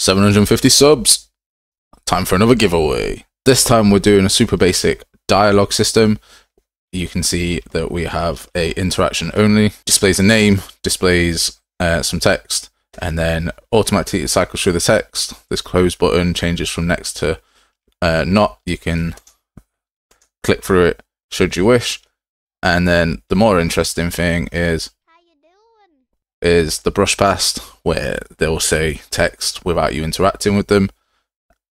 750 subs. Time for another giveaway. This time we're doing a super basic dialogue system. You can see that we have a interaction only, displays a name, displays some text, and then automatically it cycles through the text. This close button changes from next to not. You can click through it should you wish. And then the more interesting thing is the brush past, where they'll say text without you interacting with them.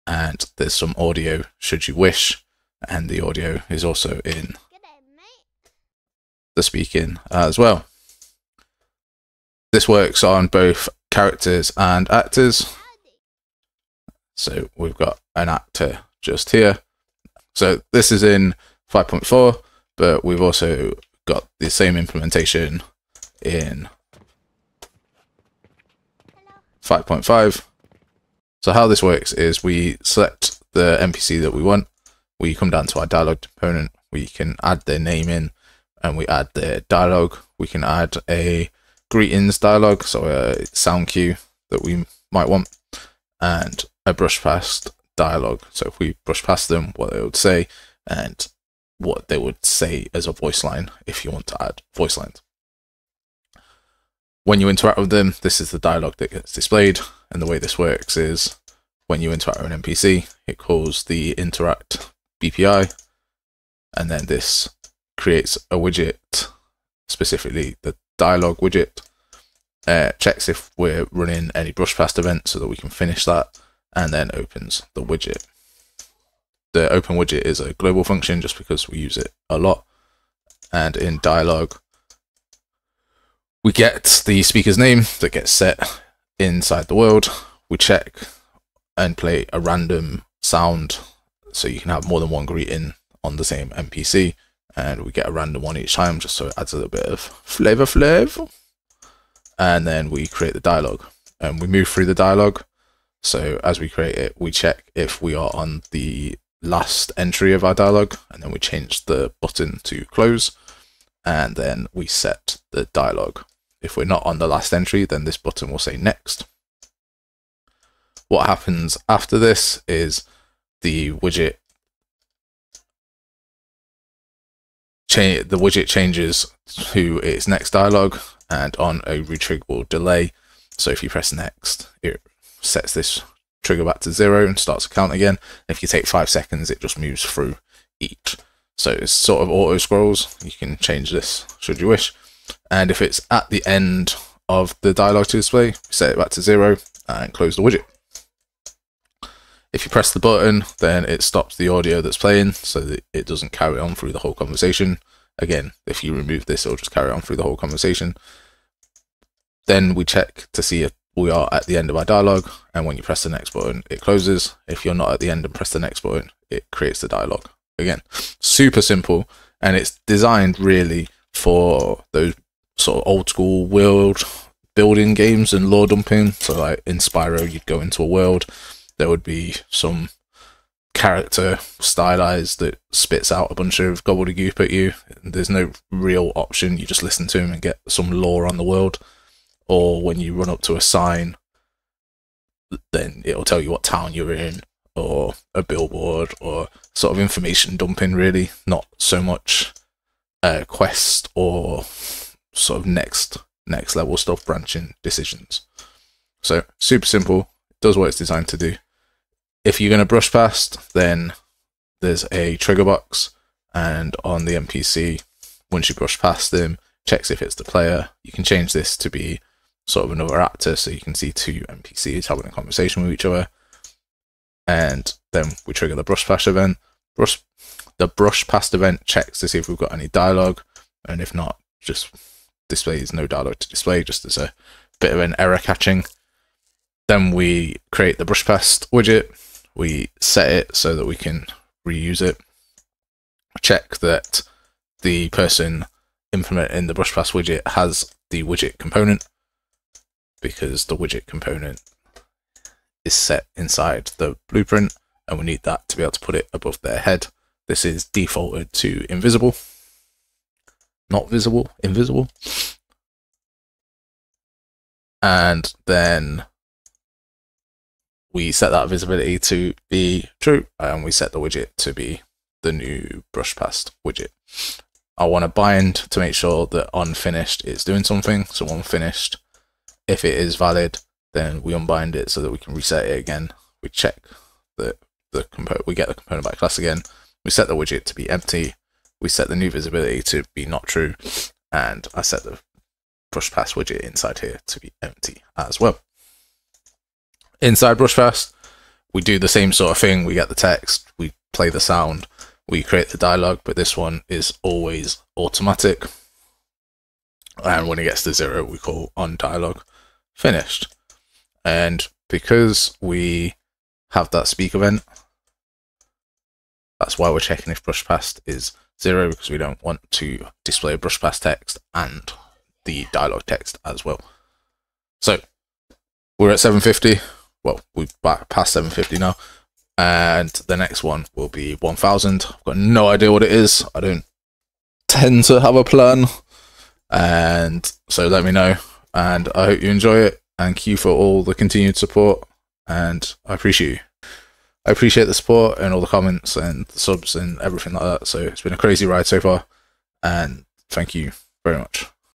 And there's some audio should you wish, and the audio is also in the speaking as well. This works on both characters and actors. So we've got an actor just here. So this is in 5.4, but we've also got the same implementation in 5.5. So how this works is we select the NPC that we want. We come down to our dialogue component. We can add their name in, and we add their dialogue. We can add a greetings dialogue, so a sound cue that we might want, and a brush past dialogue. So if we brush past them, what they would say, and what they would say as a voice line if you want to add voice lines. When you interact with them, this is the dialogue that gets displayed. And the way this works is when you interact with an NPC, it calls the interact BPI, and then this creates a widget, specifically the dialogue widget, checks if we're running any brush past event so that we can finish that, and then opens the widget. The open widget is a global function just because we use it a lot. And in dialogue, we get the speaker's name that gets set inside the world. We check and play a random sound, so you can have more than one greeting on the same NPC, and we get a random one each time just so it adds a little bit of flavor. And then we create the dialogue, and we move through the dialogue. So as we create it, we check if we are on the last entry of our dialogue, and then we change the button to close, and then we set the dialogue. If we're not on the last entry, then this button will say next. What happens after this is the widget changes to its next dialogue, and on a retriggerable delay. So if you press next, it sets this trigger back to 0 and starts a count again. If you take 5 seconds, it just moves through each. So it's sort of auto scrolls. You can change this should you wish. And if it's at the end of the dialogue to display, set it back to 0 and close the widget. If you press the button, then it stops the audio that's playing so that it doesn't carry on through the whole conversation. Again, if you remove this, it'll just carry on through the whole conversation. Then we check to see if we are at the end of our dialogue, and when you press the next button, it closes. If you're not at the end and press the next button, it creates the dialogue. Again, super simple, and it's designed really for those sort of old school world building games and lore dumping. So like in Spyro, you'd go into a world, there would be some character stylized that spits out a bunch of gobbledygook at you. There's no real option, you just listen to him and get some lore on the world. Or when you run up to a sign, then it'll tell you what town you're in, or a billboard, or sort of information dumping really, not so much quest or sort of next level stuff, branching decisions. So super simple, does what it's designed to do. If you're going to brush past, then there's a trigger box, and on the NPC, once you brush past them, checks if it's the player. You can change this to be sort of another actor, so you can see two NPCs having a conversation with each other. And then we trigger the brush past event. The brush past event checks to see if we've got any dialogue, and if not, just displays no dialogue to display, just as a bit of an error catching. Then we create the brush past widget. We set it so that we can reuse it. Check that the person implementing the brush past widget has the widget component, because the widget component is set inside the blueprint, and we need that to be able to put it above their head. This is defaulted to invisible, not visible, invisible. And then we set that visibility to be true, and we set the widget to be the new brush past widget. I want to bind to make sure that on finished it's doing something. So on finished, if it is valid, then we unbind it so that we can reset it again. We check that we get the component back class again. We set the widget to be empty. We set the new visibility to be not true, and I set the brush past widget inside here to be empty as well. Inside brush past, we do the same sort of thing. We get the text, we play the sound, we create the dialogue, but this one is always automatic. And when it gets to 0, we call on dialogue finished. And because we have that speak event, that's why we're checking if brush past is 0, because we don't want to display brush past text and the dialogue text as well. So we're at 750. Well, we're back past 750 now. And the next one will be 1000. I've got no idea what it is. I don't tend to have a plan. And so let me know. And I hope you enjoy it. Thank you for all the continued support. And I appreciate you. I appreciate the support and all the comments and the subs and everything like that. So it's been a crazy ride so far. And thank you very much.